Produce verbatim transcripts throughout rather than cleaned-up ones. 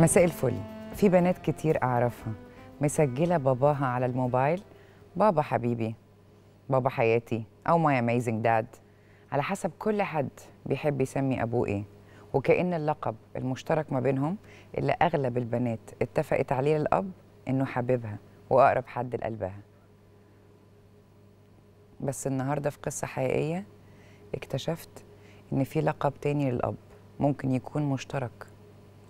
مساء الفل. في بنات كتير أعرفها مسجلة باباها على الموبايل، بابا حبيبي، بابا حياتي، أو ماي أميزنج داد، على حسب كل حد بيحب يسمي أبوه إيه، وكأن اللقب المشترك ما بينهم اللي أغلب البنات اتفقت عليه للأب إنه حبيبها وأقرب حد لقلبها. بس النهاردة في قصة حقيقية اكتشفت إن في لقب تاني للأب ممكن يكون مشترك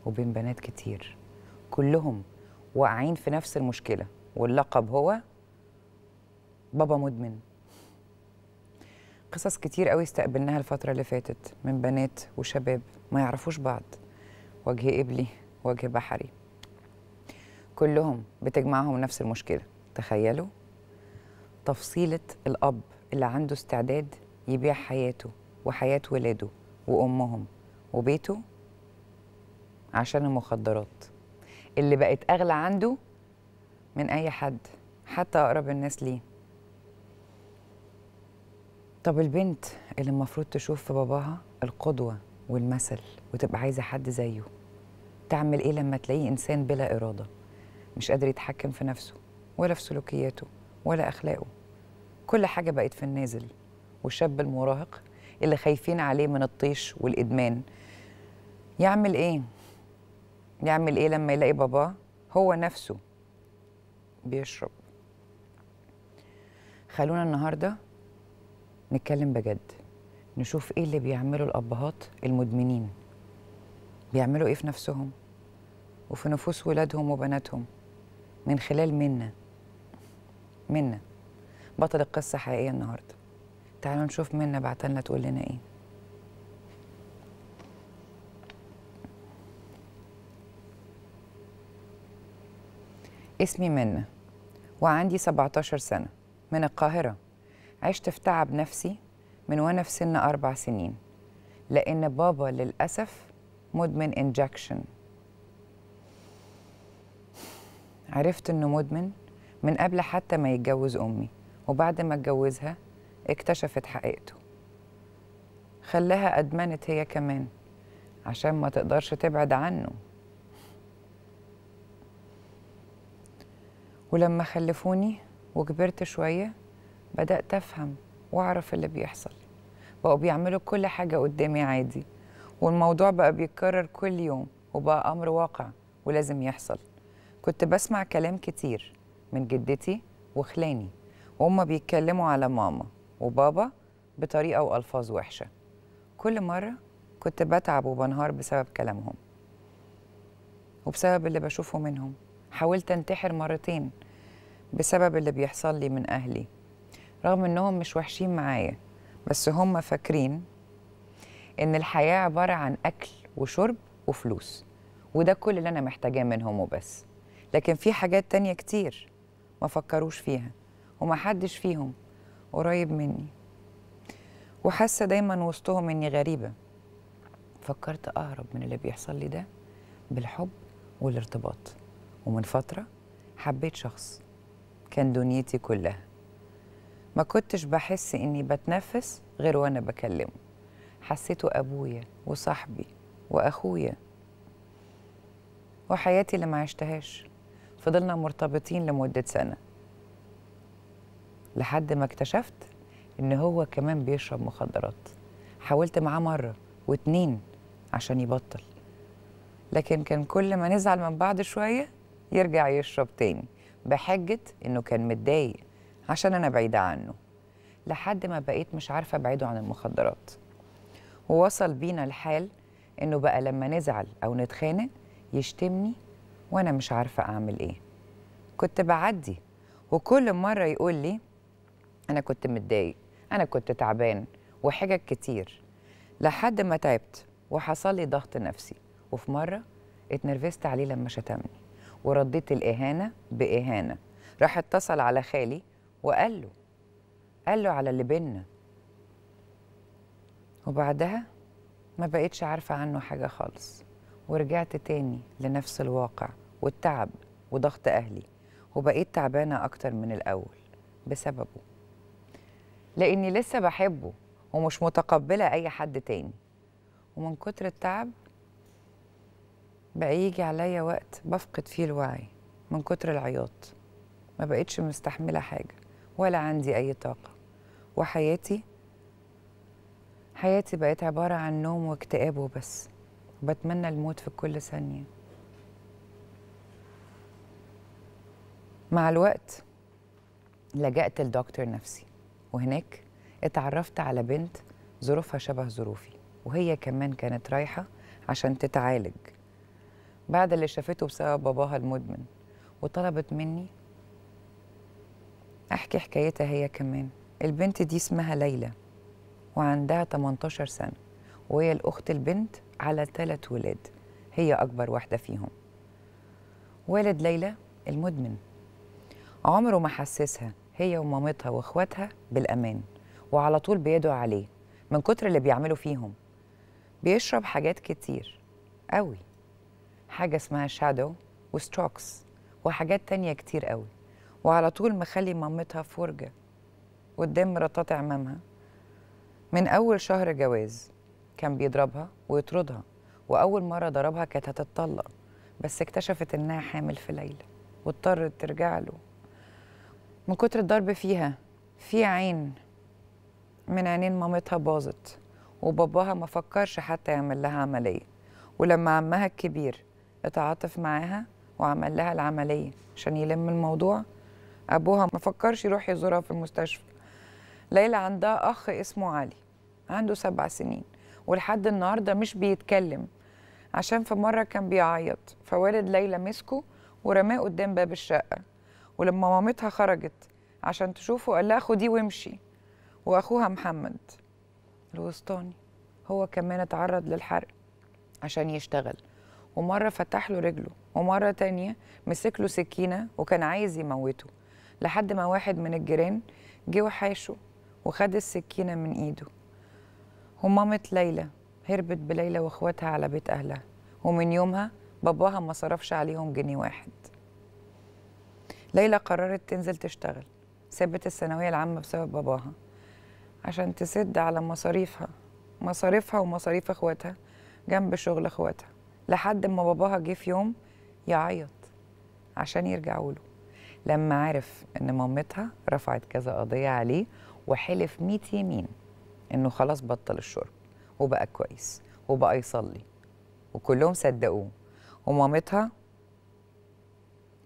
وبين بنات كتير، كلهم واقعين في نفس المشكلة، واللقب هو بابا مدمن. قصص كتير قوي استقبلناها الفترة اللي فاتت من بنات وشباب ما يعرفوش بعض، وجه قبلي وجه بحري، كلهم بتجمعهم نفس المشكلة. تخيلوا تفصيلة الأب اللي عنده استعداد يبيع حياته وحياة ولاده وأمهم وبيته عشان المخدرات اللي بقت أغلى عنده من أي حد، حتى أقرب الناس ليه. طب البنت اللي المفروض تشوف في باباها القدوة والمثل وتبقى عايزة حد زيه، تعمل إيه لما تلاقيه إنسان بلا إرادة، مش قادر يتحكم في نفسه ولا في سلوكياته ولا أخلاقه؟ كل حاجة بقت في النازل. والشاب المراهق اللي خايفين عليه من الطيش والإدمان يعمل إيه؟ يعمل إيه لما يلاقي باباه هو نفسه بيشرب؟ خلونا النهاردة نتكلم بجد، نشوف إيه اللي بيعمله الأبهات المدمنين، بيعملوا إيه في نفسهم وفي نفوس ولادهم وبناتهم، من خلال منة منة بطل القصة حقيقية النهاردة. تعالوا نشوف منة بعتلنا تقول لنا إيه. اسمي منة وعندي سبعتاشر سنة، من القاهرة. عشت في تعب نفسي من وأنا في سن أربع سنين، لأن بابا للأسف مدمن إنجكشن. عرفت إنه مدمن من قبل حتى ما يتجوز أمي، وبعد ما اتجوزها اكتشفت حقيقته، خلاها أدمنت هي كمان عشان ما تقدرش تبعد عنه. ولما خلفوني وكبرت شوية بدأت أفهم وأعرف اللي بيحصل. بقوا بيعملوا كل حاجة قدامي عادي، والموضوع بقى بيتكرر كل يوم وبقى أمر واقع ولازم يحصل. كنت بسمع كلام كتير من جدتي وخلاني وهم بيتكلموا على ماما وبابا بطريقة وألفاظ وحشة. كل مرة كنت بتعب وبنهار بسبب كلامهم وبسبب اللي بشوفه منهم. حاولت انتحر مرتين بسبب اللي بيحصل لي من أهلي، رغم إنهم مش وحشين معايا، بس هم فاكرين إن الحياة عبارة عن أكل وشرب وفلوس، وده كل اللي أنا محتاجاه منهم وبس. لكن في حاجات تانية كتير ما فكروش فيها، ومحدش فيهم قريب مني، وحاسة دايما وسطهم إني غريبة. فكرت أهرب من اللي بيحصل لي ده بالحب والارتباط، ومن فترة حبيت شخص كان دنيتي كلها، ما كنتش بحس إني بتنفس غير وأنا بكلمه. حسيته أبويا وصاحبي وأخويا وحياتي اللي ما عشتهاش. فضلنا مرتبطين لمدة سنة، لحد ما اكتشفت إن هو كمان بيشرب مخدرات. حاولت معاه مرة واتنين عشان يبطل، لكن كان كل ما نزعل من بعض شوية يرجع يشرب تاني، بحجة إنه كان متضايق عشان أنا بعيدة عنه. لحد ما بقيت مش عارفة أبعده عن المخدرات، ووصل بينا الحال إنه بقى لما نزعل أو نتخانق يشتمني وأنا مش عارفة أعمل إيه. كنت بعدي، وكل مرة يقول لي أنا كنت متضايق، أنا كنت تعبان، وحاجات كتير، لحد ما تعبت وحصل لي ضغط نفسي. وفي مرة اتنرفزت عليه لما شتمني، ورديت الإهانة بإهانة. راح اتصل على خالي وقال له قال له على اللي بينا، وبعدها ما بقتش عارفة عنه حاجة خالص. ورجعت تاني لنفس الواقع والتعب وضغط أهلي، وبقيت تعبانة أكتر من الأول بسببه، لأني لسه بحبه ومش متقبلة أي حد تاني. ومن كتر التعب بقى يجي عليا وقت بفقد فيه الوعي من كتر العياط، ما بقتش مستحملة حاجة ولا عندي أي طاقة، وحياتي حياتي بقت عبارة عن نوم واكتئاب وبس، وبتمنى الموت في كل ثانية. مع الوقت لجأت لدكتور نفسي، وهناك اتعرفت على بنت ظروفها شبه ظروفي، وهي كمان كانت رايحة عشان تتعالج بعد اللي شافته بسبب باباها المدمن، وطلبت مني أحكي حكايتها هي كمان. البنت دي اسمها ليلى وعندها تمنتاشر سنة، وهي الأخت البنت على ثلاث ولاد، هي أكبر واحدة فيهم. والد ليلى المدمن عمره ما حسسها هي ومامتها وإخواتها بالأمان، وعلى طول بيدعو عليه من كتر اللي بيعملوا فيهم. بيشرب حاجات كتير قوي، حاجة اسمها شادو وستروكس وحاجات تانية كتير قوي، وعلى طول مخلي مامتها فرجة قدام مراتات عمامها. من أول شهر جواز كان بيضربها ويطردها، وأول مرة ضربها كانت هتتطلق، بس اكتشفت إنها حامل في ليلى واضطرت ترجع له من كتر الضرب فيها. في عين من عينين مامتها باظت، وباباها ما فكرش حتى يعمل لها عملية، ولما عمها الكبير اتعاطف معاها وعمل لها العملية عشان يلم الموضوع، أبوها ما فكرش يروح يزورها في المستشفى. ليلى عندها أخ اسمه علي، عنده سبع سنين ولحد النهاردة مش بيتكلم، عشان في مرة كان بيعيط فوالد ليلى مسكه ورماه قدام باب الشقة، ولما مامتها خرجت عشان تشوفه قال لها خديه وامشي. وأخوها محمد الوسطاني هو كمان اتعرض للحرق عشان يشتغل، ومرة فتح له رجله، ومرة تانية مسك له سكينة وكان عايز يموته، لحد ما واحد من الجيران جه وحاشه وخد السكينة من ايده. ومامة ليلى هربت بليلى واخواتها على بيت اهلها، ومن يومها باباها ما صرفش عليهم جنيه واحد. ليلى قررت تنزل تشتغل، سابت الثانوية العامة بسبب باباها عشان تسد على مصاريفها مصاريفها ومصاريف اخواتها جنب شغل اخواتها، لحد ما باباها جه في يوم يعيط عشان يرجعوا له، لما عرف ان مامتها رفعت كذا قضية عليه وحلف مية يمين انه خلاص بطل الشرب وبقى كويس وبقى يصلي، وكلهم صدقوه. ومامتها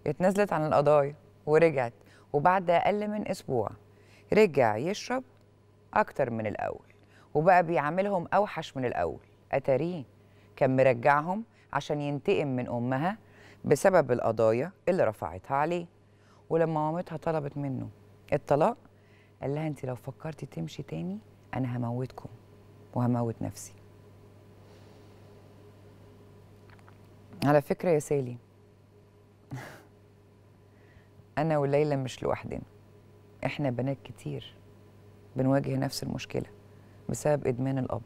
اتنازلت عن القضايا ورجعت، وبعد اقل من اسبوع رجع يشرب اكتر من الاول، وبقى بيعاملهم اوحش من الاول. اتاريه كان مرجعهم عشان ينتقم من امها بسبب القضايا اللي رفعتها عليه. ولما مامتها طلبت منه الطلاق قال لها انت لو فكرتي تمشي تاني انا هموتكم وهموت نفسي. على فكرة يا سالي انا وليلى مش لوحدنا، احنا بنات كتير بنواجه نفس المشكلة بسبب ادمان الاب،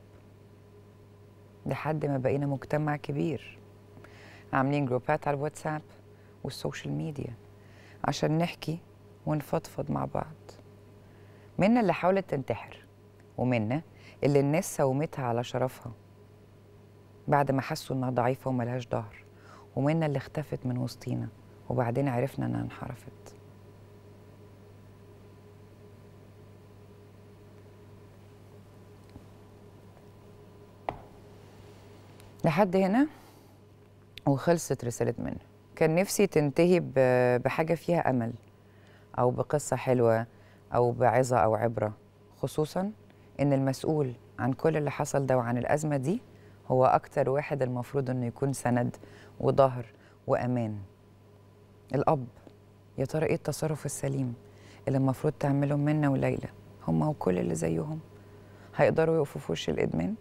لحد ما بقينا مجتمع كبير عاملين جروبات على الواتساب والسوشيال ميديا عشان نحكي ونفضفض مع بعض. منة اللي حاولت تنتحر، ومنة اللي الناس ساومتها على شرفها بعد ما حسوا انها ضعيفة وملهاش ظهر، ومنة اللي اختفت من وسطينا وبعدين عرفنا انها انحرفت. لحد هنا وخلصت رسالة منه. كان نفسي تنتهي بحاجة فيها أمل أو بقصة حلوة أو بعظة أو عبرة، خصوصاً إن المسؤول عن كل اللي حصل ده وعن الأزمة دي هو أكتر واحد المفروض إنه يكون سند وظهر وأمان، الأب. يا ترى إيه التصرف السليم اللي المفروض تعمله منة وليلى هما وكل اللي زيهم؟ هيقدروا يقفوا في وش الإدمان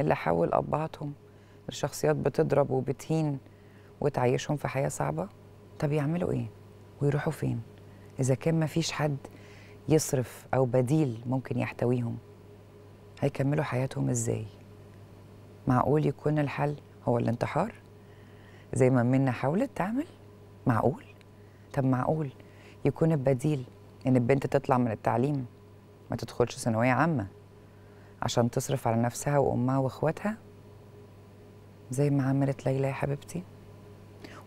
اللي حول أبهاتهم الشخصيات بتضرب وبتهين وتعيشهم في حياة صعبة؟ طب يعملوا إيه؟ ويروحوا فين؟ إذا كان مفيش حد يصرف أو بديل ممكن يحتويهم، هيكملوا حياتهم إزاي؟ معقول يكون الحل هو الانتحار؟ زي ما منة حاولت تعمل؟ معقول؟ طب معقول يكون البديل إن البنت تطلع من التعليم ما تدخلش ثانوية عامة عشان تصرف على نفسها وأمها وإخواتها؟ زي ما عملت ليلى يا حبيبتي؟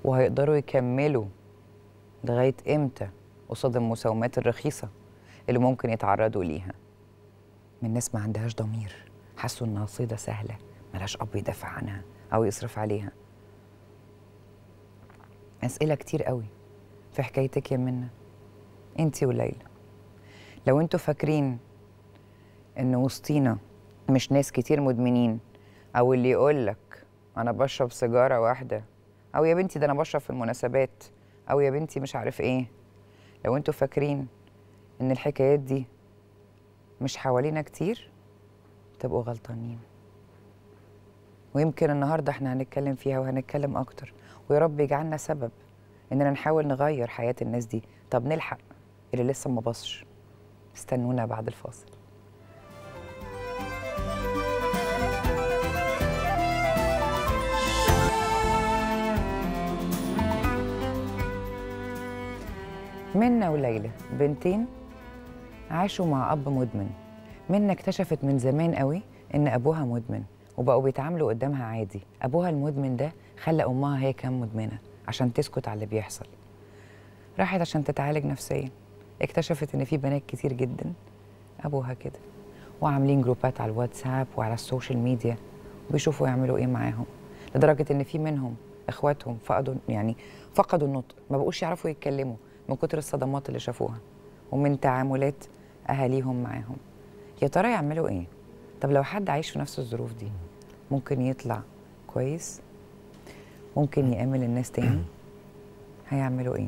وهيقدروا يكملوا لغاية إمتى قصاد المساومات الرخيصة اللي ممكن يتعرضوا ليها من ناس ما عندهاش ضمير، حسوا إنها صيدة سهلة ملهاش أب يدافع عنها أو يصرف عليها. أسئلة كتير قوي في حكايتك يا منة أنتي وليلى. لو أنتوا فاكرين إن وسطينا مش ناس كتير مدمنين، أو اللي يقولك أنا بشرب سيجارة واحدة، أو يا بنتي ده أنا بشرب في المناسبات، أو يا بنتي مش عارف إيه، لو أنتوا فاكرين إن الحكايات دي مش حوالينا كتير تبقوا غلطانين. ويمكن النهارده إحنا هنتكلم فيها وهنتكلم أكتر، ويا رب يجعلنا سبب إننا نحاول نغير حياة الناس دي. طب نلحق اللي لسه ما بصش، استنونا بعد الفاصل. منة وليلى بنتين عاشوا مع أب مدمن. منة اكتشفت من زمان قوي إن أبوها مدمن، وبقوا بيتعاملوا قدامها عادي. أبوها المدمن ده خلى أمها هي كمان مدمنة عشان تسكت على اللي بيحصل. راحت عشان تتعالج نفسيا، اكتشفت إن في بنات كتير جدا أبوها كده، وعاملين جروبات على الواتساب وعلى السوشيال ميديا وبيشوفوا يعملوا إيه معاهم، لدرجة إن في منهم إخواتهم فقدوا يعني فقدوا النطق، ما بقوش يعرفوا يتكلموا من كتر الصدمات اللي شافوها ومن تعاملات أهاليهم معاهم. يا ترى يعملوا إيه؟ طب لو حد عايش في نفس الظروف دي ممكن يطلع كويس؟ ممكن يأمل الناس تاني؟ هيعملوا إيه؟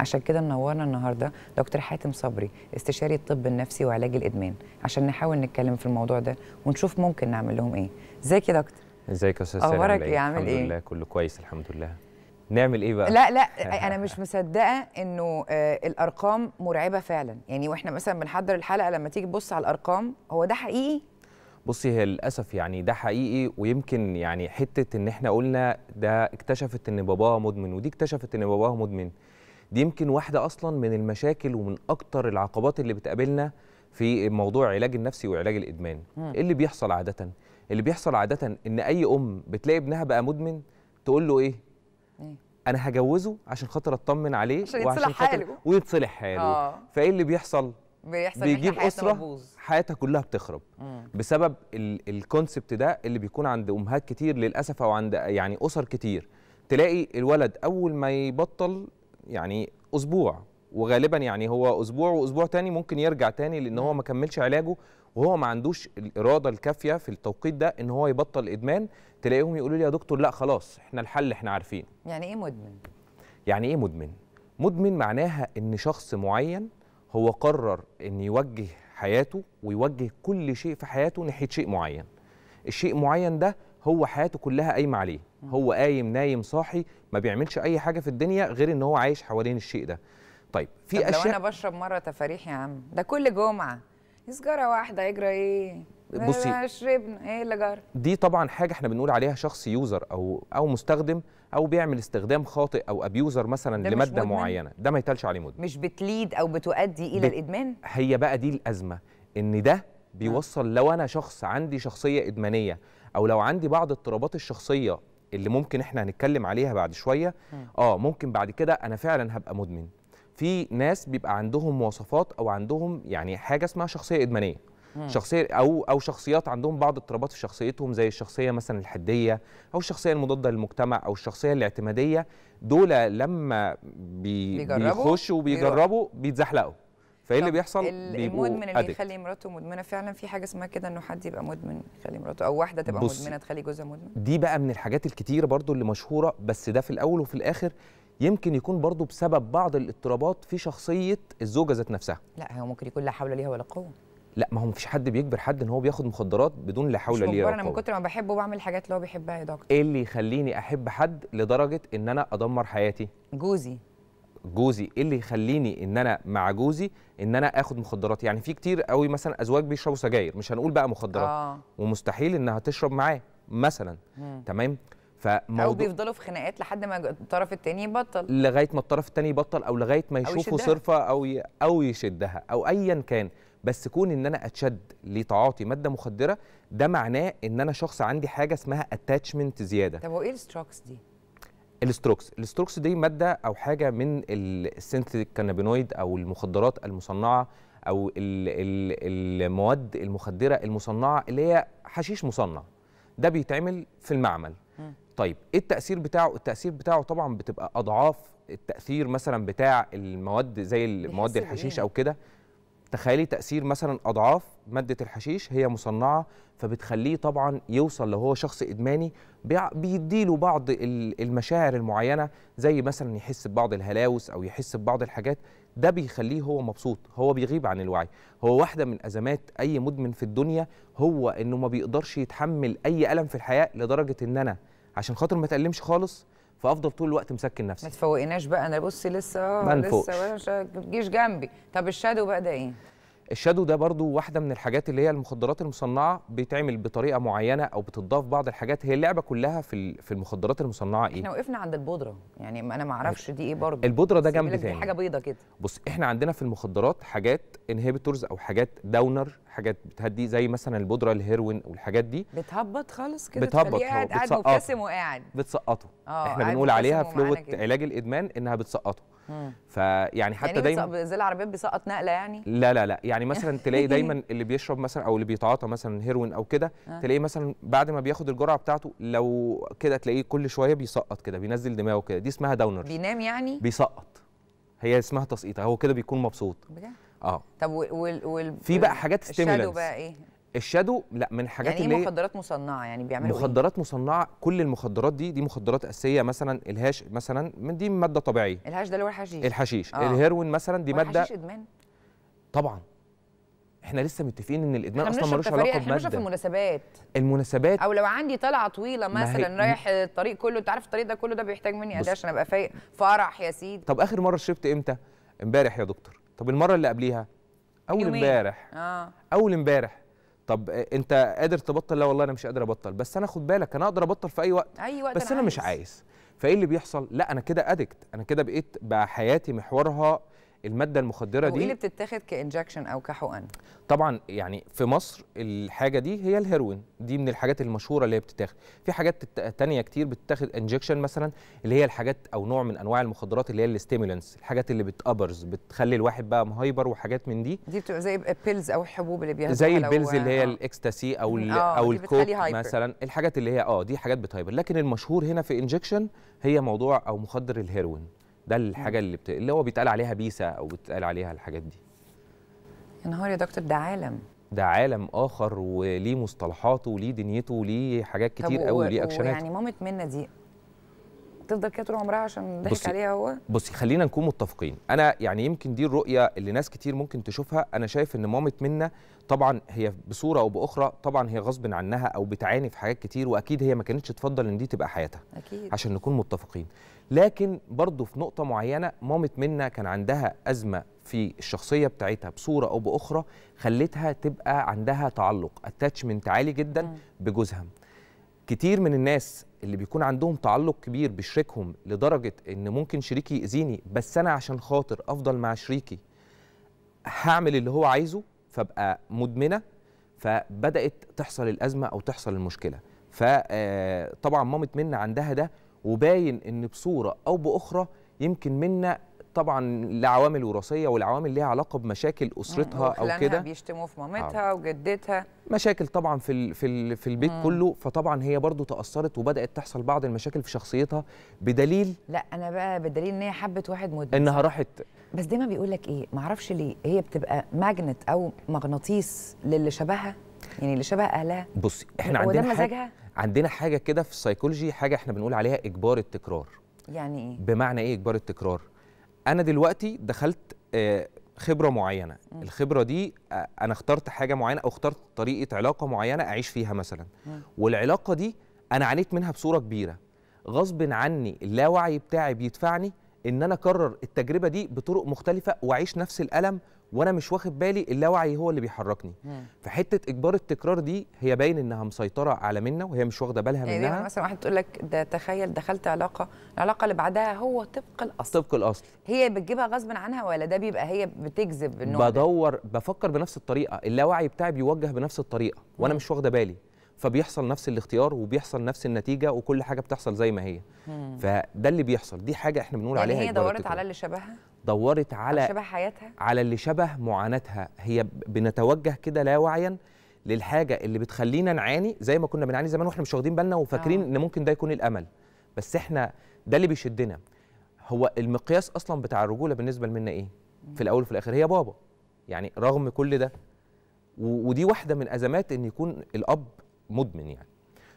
عشان كده منورنا النهارده دكتور حاتم صبري استشاري الطب النفسي وعلاج الإدمان، عشان نحاول نتكلم في الموضوع ده ونشوف ممكن نعمل لهم إيه. ازيك يا دكتور؟ ازيك يا أستاذ سالي؟ أخبارك إيه؟ عامل إيه؟ الحمد لله كله كويس الحمد لله. نعمل ايه بقى؟ لا لا انا مش مصدقه انه آه الارقام مرعبه فعلا، يعني واحنا مثلا بنحضر الحلقه لما تيجي تبص على الارقام هو ده حقيقي؟ بصي هي للاسف يعني ده حقيقي، ويمكن يعني حته ان احنا قلنا ده اكتشفت ان باباها مدمن ودي اكتشفت ان باباها مدمن، دي يمكن واحده اصلا من المشاكل ومن اكتر العقبات اللي بتقابلنا في موضوع العلاج النفسي وعلاج الادمان. ايه اللي بيحصل عاده؟ اللي بيحصل عاده ان اي ام بتلاقي ابنها بقى مدمن تقول له ايه؟ أنا هجوزه عشان خاطر أطمن عليه عشان يتصلح حاله ويتصلح حاله. آه. فإيه اللي بيحصل؟ بيحصل بيجيب أسرة حياتها كلها بتخرب مم. بسبب الكونسبت ده اللي بيكون عند أمهات كتير للأسف، أو عند يعني أسر كتير. تلاقي الولد أول ما يبطل يعني أسبوع، وغالبا يعني هو أسبوع وأسبوع تاني ممكن يرجع تاني، لأن هو ما كملش علاجه وهو ما عندوش الإرادة الكافية في التوقيت ده إن هو يبطل إدمان. تلاقيهم يقولوا لي يا دكتور لا خلاص إحنا الحل إحنا عارفين. يعني إيه مدمن؟ يعني إيه مدمن؟ مدمن معناها إن شخص معين هو قرر إن يوجه حياته ويوجه كل شيء في حياته ناحية شيء معين. الشيء معين ده هو حياته كلها قايمة عليه، هو قايم نايم صاحي ما بيعملش أي حاجة في الدنيا غير إن هو عايش حوالين الشيء ده. طيب في طب أشياء، لو أنا بشرب مرة تفاريح يا عم ده كل جمعة سجارة واحدة يجرى ايه؟ بصي شربنا ايه اللي جرى؟ دي طبعا حاجة احنا بنقول عليها شخص يوزر او او مستخدم او بيعمل استخدام خاطئ او ابيوزر مثلا لمادة معينة، ده ما يتقالش عليه مدمن. مش بتليد او بتؤدي الى بت... الادمان؟ هي بقى دي الازمة، ان ده بيوصل. لو انا شخص عندي شخصية ادمانية او لو عندي بعض اضطرابات الشخصية اللي ممكن احنا هنتكلم عليها بعد شوية، اه ممكن بعد كده انا فعلا هبقى مدمن. في ناس بيبقى عندهم مواصفات او عندهم يعني حاجه اسمها شخصيه ادمانيه، مم. شخصيه او او شخصيات عندهم بعض اضطرابات في شخصيتهم، زي الشخصيه مثلا الحديه او الشخصيه المضاده للمجتمع او الشخصيه الاعتماديه. دول لما بي بيخشوا وبيجربوا بيتزحلقوا، فايه اللي بيحصل؟ المدمن اللي يخلي مراته مدمنه فعلا. في حاجه اسمها كده انه حد يبقى مدمن يخلي مراته، او واحده تبقى مدمنه تخلي جوزها مدمن. دي بقى من الحاجات الكتيره برضو اللي مشهوره، بس ده في الاول وفي الاخر يمكن يكون برضو بسبب بعض الاضطرابات في شخصية الزوجة ذات نفسها. لا هو ممكن يكون لا حول ليها ولا قوة. لا ما هو مفيش حد بيجبر حد ان هو بياخد مخدرات بدون لا حول ليها ولا قوة. انا من كتر ما بحبه بعمل الحاجات اللي هو بيحبها يا دكتور. ايه اللي يخليني احب حد لدرجة ان انا ادمر حياتي؟ جوزي. جوزي ايه اللي يخليني ان انا مع جوزي ان انا اخد مخدرات؟ يعني في كتير قوي مثلا ازواج بيشربوا سجاير، مش هنقول بقى مخدرات، آه. ومستحيل انها تشرب معاه مثلا، مم. تمام؟ او بيفضلوا في خناقات لحد ما الطرف التاني يبطل، لغايه ما الطرف التاني يبطل او لغايه ما يشوفوا صرفه او ي... او يشدها او ايا كان. بس كون ان انا اتشد لتعاطي ماده مخدره ده معناه ان انا شخص عندي حاجه اسمها اتاتشمنت زياده. طب وايه الستروكس دي؟ الستروكس، الستروكس دي ماده او حاجه من السينثيتيك كانابينويد او المخدرات المصنعه او المواد المخدره المصنعه اللي هي حشيش مصنع. ده بيتعمل في المعمل. طيب ايه التاثير بتاعه؟ التاثير بتاعه طبعا بتبقى اضعاف التاثير مثلا بتاع المواد زي المواد الحشيش او كده. تخيلي تاثير مثلا اضعاف ماده الحشيش، هي مصنعه، فبتخليه طبعا يوصل لو هو شخص ادماني بيديله بعض المشاعر المعينه، زي مثلا يحس ببعض الهلاوس او يحس ببعض الحاجات. ده بيخليه هو مبسوط، هو بيغيب عن الوعي. هو واحده من ازمات اي مدمن في الدنيا، هو انه ما بيقدرش يتحمل اي الم في الحياه، لدرجه ان انا عشان خاطر ما تألمش خالص فافضل طول الوقت مسكن نفسي. ما تفوقناش بقى، انا بصي لسه ما لسه ما تجيش جنبي. طب الشادو بقى ده ايه؟ الشادو ده برضو واحده من الحاجات اللي هي المخدرات المصنعه، بيتعمل بطريقه معينه او بتضاف بعض الحاجات. هي اللعبه كلها في في المخدرات المصنعه. ايه؟ احنا وقفنا عند البودره، يعني انا ما اعرفش دي ايه برضو. البودره ده جنب تاني، حاجه بيضه كده. بص احنا عندنا في المخدرات حاجات انهبيتورز او حاجات داونر، حاجات بتهدي، زي مثلا البودره، الهيروين والحاجات دي بتهبط خالص كده، بتهبط، قاعد قاعد مبتسم وقاعد بتسقطه. احنا بنقول عليها في لغه علاج الادمان انها بتسقطه. فيعني حتى يعني دايما زي العربيات بيسقط نقله يعني. لا لا لا، يعني مثلا تلاقي دايما اللي بيشرب مثلا او اللي بيتعاطى مثلا هيروين او كده، تلاقيه مثلا بعد ما بياخد الجرعه بتاعته لو كده تلاقيه كل شويه بيسقط كده، بينزل دماغه كده. دي اسمها داونر، بينام يعني، بيسقط، هي اسمها تسقيطه. هو كده بيكون مبسوط بجد. اه طب وال وال في بقى حاجات ستيمولانس. الشادو بقى ايه؟ الشادو لا من الحاجات يعني اللي يعني ايه مخدرات مصنعه، يعني بيعملوا مخدرات إيه؟ مصنعه. كل المخدرات دي دي مخدرات اساسيه. مثلا الهاش مثلا من دي ماده طبيعيه. الهاش ده اللي هو الحشيش. الحشيش آه. الهيروين مثلا دي ماده. الحشيش ادمان طبعا. احنا لسه متفقين ان الادمان اصلا ملوش علاقه بماده. احنا في المناسبات، المناسبات او لو عندي طلعه طويله مثلا رايح الطريق كله، انت عارف الطريق ده كله ده بيحتاج مني قد ايه عشان ابقى فايق. فرح يا سيدي. طب اخر مره شربت امتى؟ امبارح يا دكتور. طب المره اللي قبليها؟ اول امبارح. اه اول امبارح. طب انت قادر تبطل؟ لا والله انا مش قادر ابطل، بس انا خد بالك انا اقدر ابطل في اي وقت، اي وقت بس انا, أنا مش عايز. فايه اللي بيحصل؟ لا انا كده ادكت، انا كده بقيت بقى حياتي محورها الماده المخدره دي. وايه اللي بتتاخد كانجكشن او كحقن؟ طبعا يعني في مصر الحاجه دي هي الهيروين، دي من الحاجات المشهوره اللي هي بتتاخد. في حاجات تانية كتير بتتاخد انجكشن، مثلا اللي هي الحاجات او نوع من انواع المخدرات اللي هي الستيمولانس، الحاجات اللي بتابرز بتخلي الواحد بقى مهايبر وحاجات من دي. دي بتبقى زي البيلز او الحبوب اللي بياخدوها، زي البيلز اللي هي الاكستاسي او او الكوك مثلا، الحاجات اللي هي اه دي حاجات بتهايبر. لكن المشهور هنا في انجكشن هي موضوع او مخدر الهيروين. ده الحاجه اللي بت... اللي هو بيتقال عليها بيسه او بيتقال عليها الحاجات دي. يا نهار يا دكتور، ده عالم، ده عالم اخر وليه مصطلحاته وليه دنيته وليه حاجات كتير قوي وليه اكشنات. يعني مامة منة دي تفضل كده طول عمرها عشان ضحك عليها هو؟ بصي خلينا نكون متفقين، انا يعني يمكن دي الرؤيه اللي ناس كتير ممكن تشوفها. انا شايف ان مامة منة طبعا هي بصوره او باخرى طبعا هي غصب عنها او بتعاني في حاجات كتير، واكيد هي ما كانتش تفضل ان دي تبقى حياتها، اكيد، عشان نكون متفقين. لكن برضه في نقطه معينه مامة منة كان عندها ازمه في الشخصيه بتاعتها بصوره او باخرى، خلتها تبقى عندها تعلق اتاتشمنت عالي جدا م. بجوزها. كتير من الناس اللي بيكون عندهم تعلق كبير بشريكهم لدرجه ان ممكن شريكي يأذيني، بس انا عشان خاطر افضل مع شريكي هعمل اللي هو عايزه، فبقى مدمنه، فبدات تحصل الازمه او تحصل المشكله. فطبعا مامة منة عندها ده، وباين ان بصوره او باخرى يمكن منة طبعا لعوامل وراثيه والعوامل ليها علاقه بمشاكل اسرتها او كده، بيشتموا في مامتها آه. وجدتها، مشاكل طبعا في ال في ال في البيت مم. كله. فطبعا هي برضو تاثرت وبدات تحصل بعض المشاكل في شخصيتها، بدليل لا انا بقى بدليل ان هي حبت واحد مدمن، انها راحت. بس دايما بيقول لك ايه، ما اعرفش ليه، هي بتبقى ماجنت او مغناطيس للي شبهها، يعني اللي شبه اهلها. بصي احنا عندنا حاجة عندنا حاجه كده في السيكولوجي، حاجه احنا بنقول عليها اجبار التكرار. يعني ايه؟ بمعنى ايه اجبار التكرار؟ انا دلوقتي دخلت خبره معينه، الخبره دي انا اخترت حاجه معينه او اخترت طريقه علاقه معينه اعيش فيها مثلا، والعلاقه دي انا عانيت منها بصوره كبيره، غصب عني اللاوعي بتاعي بيدفعني ان انا اكرر التجربه دي بطرق مختلفه واعيش نفس الالم وانا مش واخد بالي، اللاوعي هو اللي بيحركني. فحته اجبار التكرار دي هي باين انها مسيطره على منة وهي مش واخده بالها منها. يعني مثلا واحد تقول لك ده تخيل دخلت علاقه، العلاقه اللي بعدها هو طبق الاصل، طبق الاصل هي بتجيبها غصب عنها، ولا ده بيبقى هي بتجذب النوع؟ بدور، بفكر بنفس الطريقه، اللاوعي بتاعي بيوجه بنفس الطريقه وانا مش واخده بالي، فبيحصل نفس الاختيار وبيحصل نفس النتيجه وكل حاجه بتحصل زي ما هي. مم. فده اللي بيحصل، دي حاجه احنا بنقول يعني عليها. هي دورت على اللي شبهها، دورت على, على شبه حياتها، على اللي شبه معاناتها. هي بنتوجه كده لا وعيا للحاجه اللي بتخلينا نعاني زي ما كنا بنعاني زمان واحنا مش واخدين بالنا وفاكرين آه. ان ممكن ده يكون الامل، بس احنا ده اللي بيشدنا. هو المقياس اصلا بتاع الرجوله بالنسبه لمنا ايه؟ مم. في الاول وفي الاخر هي بابا، يعني رغم كل ده، ودي واحده من ازمات ان يكون الاب مدمن يعني.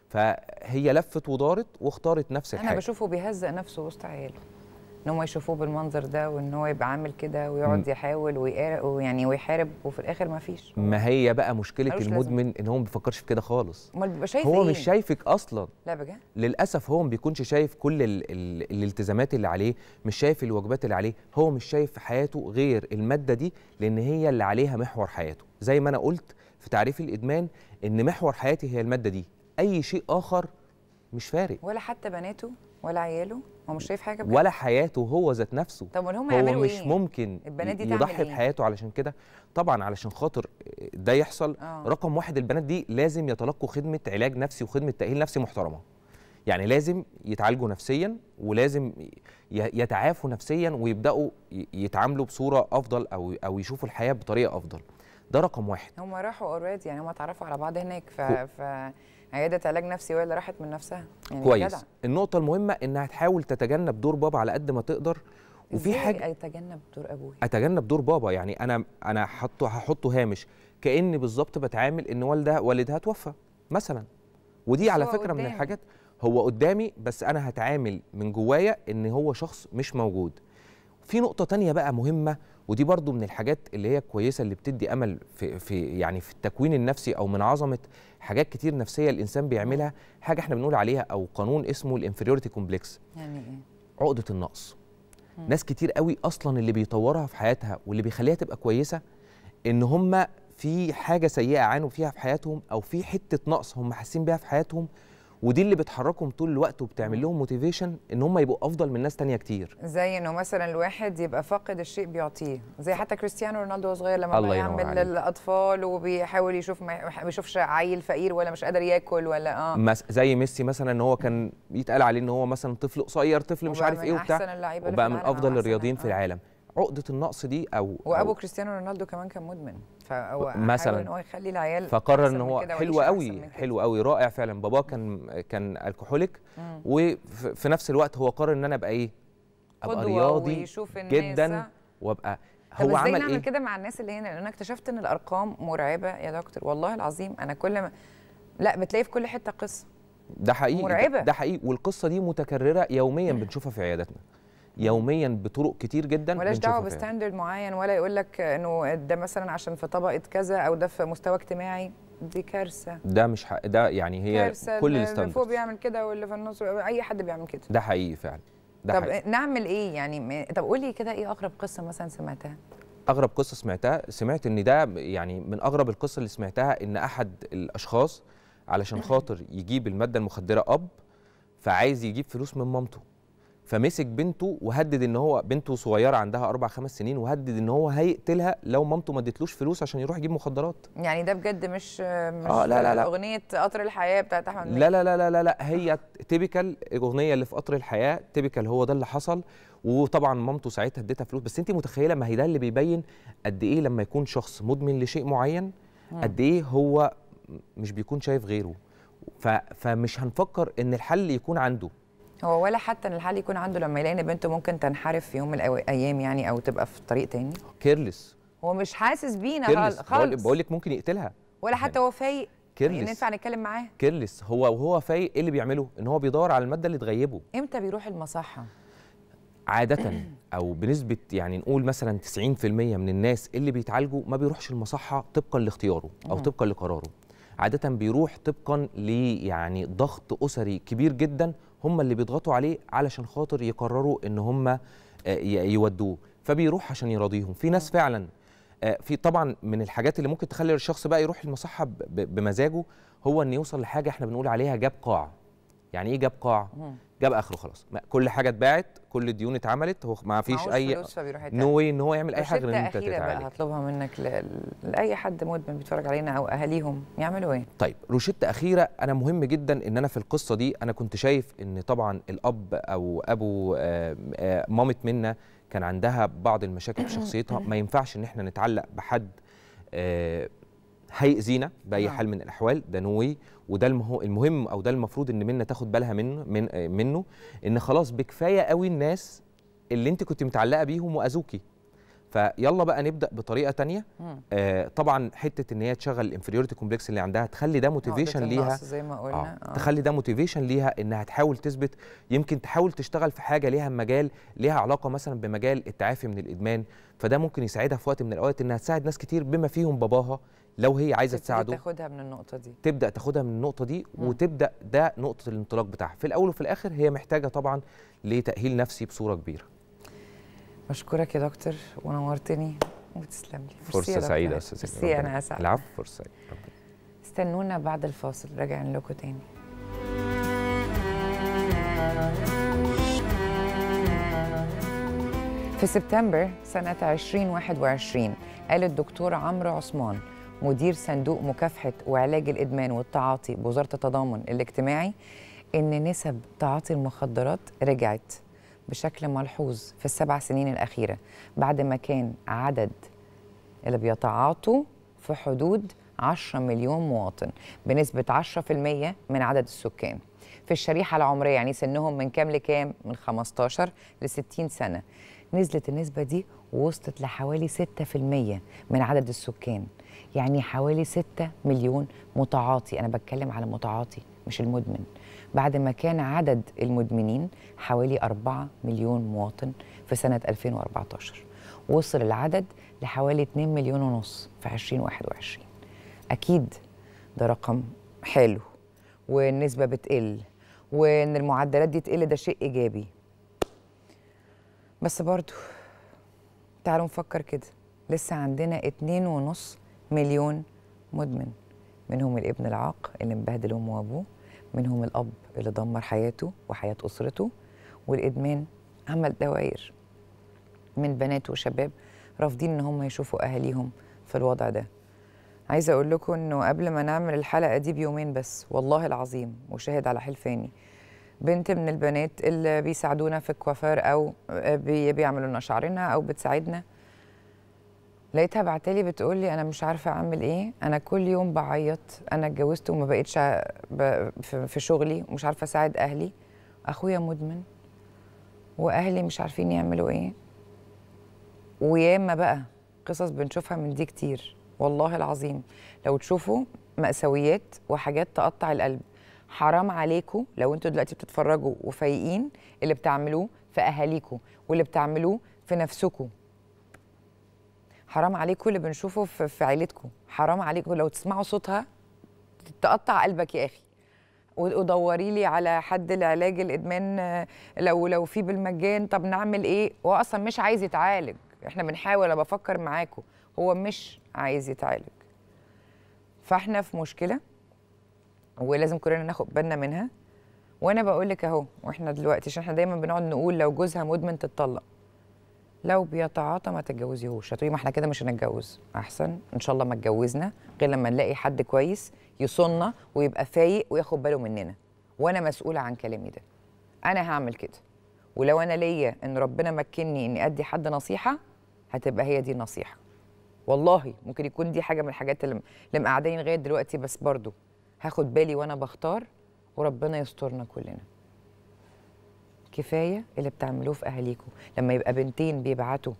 فهي لفت ودارت واختارت نفس الحاجه. انا بشوفه بيهزق نفسه وسط عياله، ان هم يشوفوه بالمنظر ده وان هو يبقى عامل كده ويقعد يحاول ويعني ويحارب وفي الاخر ما فيش. ما هي بقى مشكله المدمن لازم. ان هو ما بيفكرش في كده خالص. امال بيبقى شايف هو إيه؟ مش شايفك اصلا. لا بجد؟ للاسف هو ما بيكونش شايف كل ال ال الالتزامات اللي عليه، مش شايف الواجبات اللي عليه، هو مش شايف في حياته غير الماده دي لان هي اللي عليها محور حياته. زي ما انا قلت في تعريف الادمان ان محور حياتي هي الماده دي، اي شيء اخر مش فارق. ولا حتى بناته ولا عياله، هو مش شايف حاجه بقى. ولا حياته هو ذات نفسه. طب هم هو مش إيه؟ ممكن البنات دي يضحي بحياته إيه؟ علشان كده طبعا، علشان خاطر ده يحصل آه. رقم واحد، البنات دي لازم يتلقوا خدمه علاج نفسي وخدمه تاهيل نفسي محترمه، يعني لازم يتعالجوا نفسيا ولازم يتعافوا نفسيا ويبداوا يتعاملوا بصوره افضل او او يشوفوا الحياه بطريقه افضل. ده رقم واحد. هم راحوا اوريدي يعني، هم اتعرفوا على بعض هناك ف... ف... عياده علاج نفسي ولا راحت من نفسها يعني كويس. جدع. النقطه المهمه انها تحاول تتجنب دور بابا على قد ما تقدر. وفي حاجه اتجنب دور ابويا، اتجنب دور بابا، يعني انا انا حاطه هحطه هامش كاني بالظبط بتعامل ان والده والدها توفى مثلا، ودي على فكره قدامي. من الحاجات هو قدامي بس انا هتعامل من جوايا ان هو شخص مش موجود. في نقطه تانية بقى مهمه، ودي برضو من الحاجات اللي هي كويسه اللي بتدي امل في, في يعني في التكوين النفسي او من عظمه حاجات كتير نفسيه الانسان بيعملها، حاجه احنا بنقول عليها او قانون اسمه الانفيريورتي كومبلكس. يعني ايه؟ عقده النقص. مم. ناس كتير قوي اصلا اللي بيطورها في حياتها واللي بيخليها تبقى كويسه ان هم في حاجه سيئه عانوا فيها في حياتهم او في حته نقص هم حاسين بيها في حياتهم، ودي اللي بتحركهم طول الوقت وبتعمل لهم موتيفيشن ان هم يبقوا افضل من ناس تانية كتير. زي انه مثلا الواحد يبقى فاقد الشيء بيعطيه، زي حتى كريستيانو رونالدو وهو صغير لما بيعمل للاطفال وبيحاول يشوف ما بيشوفش عيل فقير ولا مش قادر ياكل ولا اه زي ميسي مثلا ان هو كان يتقال عليه ان هو مثلا طفل قصير طفل مش عارف ايه وبتاع، وبقى من افضل الرياضيين في العالم. عقده النقص دي او وابو أو كريستيانو رونالدو كمان كان مدمن فهو مثلا ان هو يخلي العيال، فقرر ان هو حلو قوي حلو قوي رائع فعلا باباه كان كان الكحوليك، وفي نفس الوقت هو قرر ان انا ابقى ايه ابقى رياضي جدا وابقى هو عمل ايه. طب ازاي كده مع الناس اللي هنا؟ لان انا اكتشفت ان الارقام مرعبه يا دكتور والله العظيم. انا كل ما لا بتلاقي في كل حته قصه، ده حقيقي مرعبه، ده حقيقي، والقصه دي متكرره يوميا بنشوفها في عياداتنا يوميا بطرق كتير جدا. ملاش دعوه بستاندرد معين ولا يقول لك انه ده مثلا عشان في طبقه كذا او ده في مستوى اجتماعي. دي كارثه، ده مش حق ده، يعني هي كارثة كل الستاندرد اللي فوق بيعمل كده واللي في النص اي حد بيعمل كده، ده حقيقي فعلا ده. طب حقيقي. نعمل ايه يعني؟ طب قولي كده ايه اغرب قصه مثلا سمعتها؟ اغرب قصه سمعتها، سمعت ان ده يعني من اغرب القصص اللي سمعتها ان احد الاشخاص علشان خاطر يجيب الماده المخدره اب فعايز يجيب فلوس من مامته، فمسك بنته وهدد ان هو بنته صغيره عندها اربع خمس سنين وهدد ان هو هيقتلها لو مامته ما ادتلوش فلوس عشان يروح يجيب مخدرات. يعني ده بجد مش مش آه لا لا لا. اغنيه قطر الحياه بتاعت احمد. لا لا لا لا لا هي تيبيكال الاغنيه اللي في قطر الحياه، تيبيكال هو ده اللي حصل. وطبعا مامته ساعتها اديتها فلوس، بس انت متخيله ما هي ده اللي بيبين قد ايه لما يكون شخص مدمن لشيء معين قد ايه هو مش بيكون شايف غيره. فمش هنفكر ان الحل يكون عنده هو ولا حتى ان الحل يكون عنده لما يلاقي ان بنته ممكن تنحرف في يوم من الايام يعني او تبقى في طريق تاني. كيرلس، هو مش حاسس بينا خالص. بقول لك ممكن يقتلها ولا حتى هو فايق كيرلس ينفع نتكلم معاه. كيرلس هو وهو فايق ايه اللي بيعمله؟ ان هو بيدور على الماده اللي تغيبه. امتى بيروح المصحه؟ عاده او بنسبه يعني نقول مثلا تسعين في المية من الناس اللي بيتعالجوا ما بيروحش المصحه طبقا لاختياره او طبقا لقراره، عاده بيروح طبقا لي يعني ضغط اسري كبير جدا هم اللي بيضغطوا عليه علشان خاطر يقرروا ان هم يودوه، فبيروح عشان يراضيهم. في ناس فعلا في طبعا من الحاجات اللي ممكن تخلي الشخص بقى يروح المصحه بمزاجه هو ان يوصل لحاجه احنا بنقول عليها جاب قاع، يعني ايه جاب قاع؟ جاب اخره خلاص، كل حاجه اتباعت، كل الديون اتعملت، هو ما فيش اي نو واي ان هو يعمل اي حاجه غير ان انت تتعالج. هطلبها منك ل... لاي حد مدمن بيتفرج علينا او اهاليهم يعملوا ايه؟ طيب روشته اخيره، انا مهم جدا ان انا في القصه دي انا كنت شايف ان طبعا الاب او ابو مامه منة كان عندها بعض المشاكل في شخصيتها، ما ينفعش ان احنا نتعلق بحد هيأذينا باي حال من الاحوال، ده نو واي، وده المهم او ده المفروض ان منة تاخد بالها منه من منه ان خلاص بكفايه قوي الناس اللي انت كنت متعلقه بيهم واذوكي، فيلا بقى نبدا بطريقه ثانيه. آه طبعا حته ان هي تشغل الانفيريورتي كومبلكس اللي عندها، تخلي ده موتيفيشن ليها، زي ما قلنا آه. تخلي ده موتيفيشن ليها انها تحاول تثبت، يمكن تحاول تشتغل في حاجه ليها مجال، ليها علاقه مثلا بمجال التعافي من الادمان، فده ممكن يساعدها في وقت من الاوقات انها تساعد ناس كتير بما فيهم باباها لو هي عايزه تساعده. تبدا تاخدها من النقطه دي، تبدا تاخدها من النقطه دي م. وتبدا ده نقطه الانطلاق بتاعها. في الاول وفي الاخر هي محتاجه طبعا لتاهيل نفسي بصوره كبيره. بشكرك يا دكتور ونورتني وتسلم لي. فرصه سعيده يا استاذ سيدي. انا اسعد. العفو، فرصه. استنونا بعد الفاصل راجعين لكم تاني. في سبتمبر سنه ألفين وواحد وعشرين قال الدكتور عمرو عثمان مدير صندوق مكافحة وعلاج الإدمان والتعاطي بوزارة التضامن الاجتماعي إن نسب تعاطي المخدرات رجعت بشكل ملحوظ في السبع سنين الأخيرة، بعد ما كان عدد اللي بيتعاطوا في حدود عشرة مليون مواطن بنسبة عشرة بالمئة من عدد السكان. في الشريحة العمرية يعني سنهم من كام لكام؟ من خمستاشر لستين سنة، نزلت النسبة دي ووصلت لحوالي ستة بالمئة من عدد السكان، يعني حوالي ستة مليون متعاطي. أنا بتكلم على متعاطي مش المدمن، بعد ما كان عدد المدمنين حوالي أربعة مليون مواطن في سنة ألفين وأربعتاشر، وصل العدد لحوالي اتنين مليون ونص في ألفين وواحد وعشرين. أكيد ده رقم حلو والنسبة بتقل، وإن المعدلات دي تقل ده شيء إيجابي، بس برضو تعالوا نفكر كده، لسه عندنا اتنين ونص مليون مدمن، منهم الابن العاق اللي مبهدل امه وابوه، منهم الاب اللي دمر حياته وحياه اسرته، والادمان عمل دوائر من بنات وشباب رافضين ان هم يشوفوا اهاليهم في الوضع ده. عايزه اقول لكم انه قبل ما نعمل الحلقه دي بيومين بس، والله العظيم وشاهد على حلفاني، بنت من البنات اللي بيساعدونا في الكوافير او بيعملوا لنا شعرنا او بتساعدنا، لقيتها بعتلي بتقول لي انا مش عارفه اعمل ايه، انا كل يوم بعيط، انا اتجوزت وما بقتش في شغلي ومش عارفه اساعد اهلي، اخويا مدمن واهلي مش عارفين يعملوا ايه. وياما بقى قصص بنشوفها من دي كتير، والله العظيم لو تشوفوا مأساويات وحاجات تقطع القلب. حرام عليكم لو انتوا دلوقتي بتتفرجوا وفايقين اللي بتعملوه في اهاليكم واللي بتعملوه في نفسكم، حرام عليكم اللي بنشوفه في عيلتكم، حرام عليكم لو تسمعوا صوتها تقطع قلبك يا اخي. ودوري لي على حد لعلاج الادمان لو لو في بالمجان، طب نعمل ايه؟ هو اصلا مش عايز يتعالج، احنا بنحاول، انا بفكر معاكم، هو مش عايز يتعالج. فاحنا في مشكله ولازم كلنا ناخد بالنا منها. وانا بقول لك اهو، واحنا دلوقتي عشان احنا دايما بنقعد نقول لو جوزها مدمن تتطلق، لو بيتعاطى ما تتجوزيهوش. هتقولي ما احنا كده مش هنتجوز، احسن ان شاء الله ما اتجوزنا غير لما نلاقي حد كويس يصوننا ويبقى فايق وياخد باله مننا، وانا مسؤوله عن كلامي ده، انا هعمل كده. ولو انا ليا ان ربنا مكنني اني ادي حد نصيحه، هتبقى هي دي النصيحه، والله ممكن يكون دي حاجه من الحاجات اللي مقعداني لغايه دلوقتي، بس برضو هاخد بالي وانا بختار، وربنا يسترنا كلنا. كفايه اللي بتعملوه في اهاليكم، لما يبقى بنتين بيبعتوا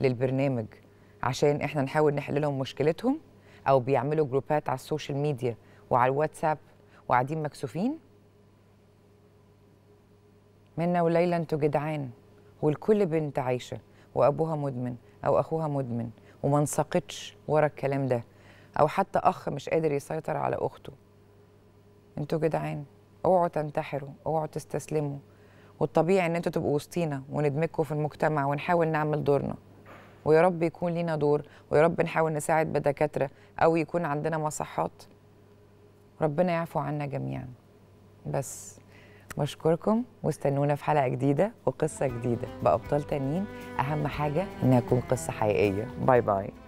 للبرنامج عشان احنا نحاول نحل لهم مشكلتهم، او بيعملوا جروبات على السوشيال ميديا وعلى الواتساب وقاعدين مكسوفين. منة وليلى انتوا جدعان، والكل بنت عايشه وابوها مدمن او اخوها مدمن وما انسقتش ورا الكلام ده، او حتى اخ مش قادر يسيطر على اخته. انتوا جدعان، اوعوا تنتحروا، اوعوا تستسلموا، والطبيعي ان انتوا تبقوا وسطينا وندمجكم في المجتمع ونحاول نعمل دورنا، ويا رب يكون لينا دور، ويا رب نحاول نساعد بدكاتره او يكون عندنا مصحات، ربنا يعفو عنا جميعا. بس واشكركم واستنونا في حلقة جديدة وقصة جديدة بأبطال تانيين. أهم حاجة إنها تكون قصة حقيقية. باي باي.